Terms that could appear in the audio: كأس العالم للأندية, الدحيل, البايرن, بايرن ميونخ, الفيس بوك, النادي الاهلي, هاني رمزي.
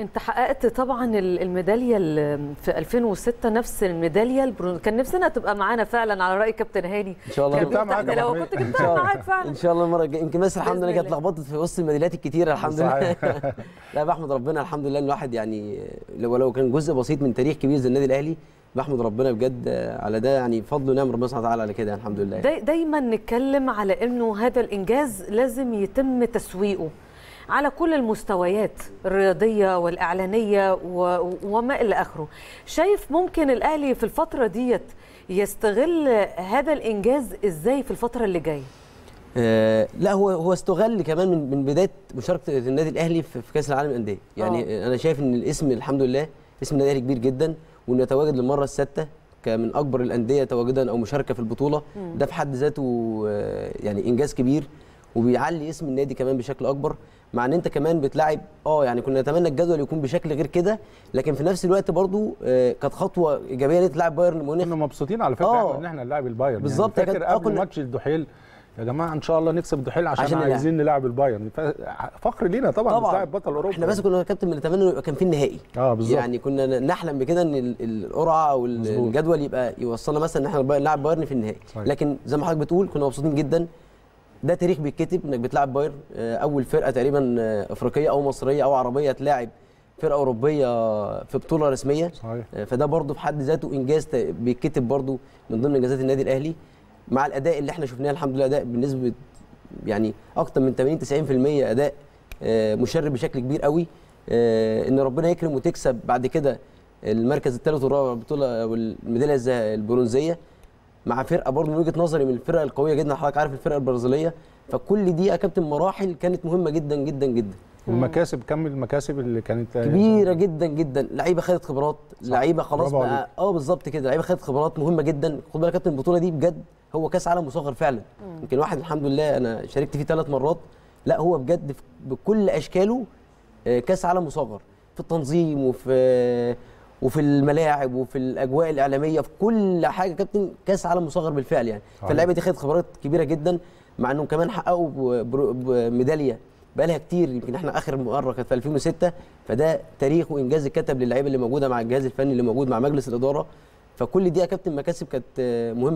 انت حققت طبعا الميداليه في 2006، نفس الميداليه كان نفسنا تبقى معانا فعلا على راي كابتن هاني. ان شاء الله جبتها معاك، لو كنت جبتها معاك فعلا ان شاء الله المره الجايه. يمكن بس الحمد لله كانت اتلخبطت في وسط الميداليات الكتيره الحمد لله. لا بحمد ربنا الحمد لله، الواحد يعني لو كان جزء بسيط من تاريخ كبير زي النادي الاهلي بحمد ربنا بجد على ده، يعني فضل ونعم ربنا سبحانه وتعالى على كده الحمد لله. دايما نتكلم على انه هذا الانجاز لازم يتم تسويقه على كل المستويات، الرياضيه والاعلانيه وما الى اخره. شايف ممكن الاهلي في الفتره ديت يستغل هذا الانجاز ازاي في الفتره اللي جايه؟ لا هو استغل كمان من بدايه مشاركه النادي الاهلي في كاس العالم للانديه، يعني انا شايف ان الاسم الحمد لله اسم النادي الاهلي كبير جدا، وانه يتواجد للمره السادسه من اكبر الانديه تواجدا او مشاركه في البطوله، ده في حد ذاته يعني انجاز كبير، وبيعلي اسم النادي كمان بشكل اكبر، مع ان انت كمان بتلاعب يعني كنا نتمنى الجدول يكون بشكل غير كده، لكن في نفس الوقت برضو كانت خطوه ايجابيه ان تلعب بايرن ميونخ. كنا مبسوطين على فكره ان احنا نلاعب البايرن، بالظبط يعني فاكر قبل ماتش الدحيل يا جماعه ان شاء الله نكسب الدحيل عشان عايزين نلعب البايرن، فخر لينا طبعا نلعب بطل اوروبا. احنا بس كنا كابتن بنتمنى كان في النهائي بالظبط، يعني كنا نحلم بكده ان القرعه او الجدول يبقى يوصلنا مثلا ان احنا نلعب بايرن في النهائي، لكن زي ما حضرتك بتقول كنا مبسوطين جدا، ده تاريخ بيتكتب انك بتلاعب بايرن، اول فرقه تقريبا افريقيه او مصريه او عربيه تلاعب فرقه اوروبيه في بطوله رسميه صحيح. فده برضو في حد ذاته انجاز بيتكتب برضو من ضمن انجازات النادي الاهلي، مع الاداء اللي احنا شفناه الحمد لله، اداء بنسبه يعني اكتر من 80-90% اداء مشرف بشكل كبير قوي، ان ربنا يكرم وتكسب بعد كده المركز الثالث والرابع البطوله والميداليه البرونزيه مع فرقه برضه من وجهه نظري من الفرق القويه جدا، حضرتك عارف الفرقه البرازيليه، فكل دي يا كابتن مراحل كانت مهمه جدا جدا جدا. والمكاسب كم المكاسب اللي كانت كبيره جدا جدا، لعيبه خدت خبرات، لعيبه خلاص بقى بالظبط كده، لعيبه خدت خبرات مهمه جدا. خد بالك يا كابتن البطوله دي بجد هو كاس عالم مصغر فعلا، يمكن واحد الحمد لله انا شاركت فيه 3 مرات، لا هو بجد بكل اشكاله كاس عالم مصغر، في التنظيم وفي الملاعب وفي الاجواء الاعلاميه في كل حاجه كابتن كاس عالم مصغر بالفعل يعني. فاللعيبه دي خدت خبرات كبيره جدا، مع انهم كمان حققوا ميداليه بقى لها كتير، يمكن احنا اخر مره كانت في 2006، فده تاريخ وانجاز اتكتب للعيبه اللي موجوده مع الجهاز الفني اللي موجود مع مجلس الاداره، فكل دي يا كابتن مكاسب كانت مهمه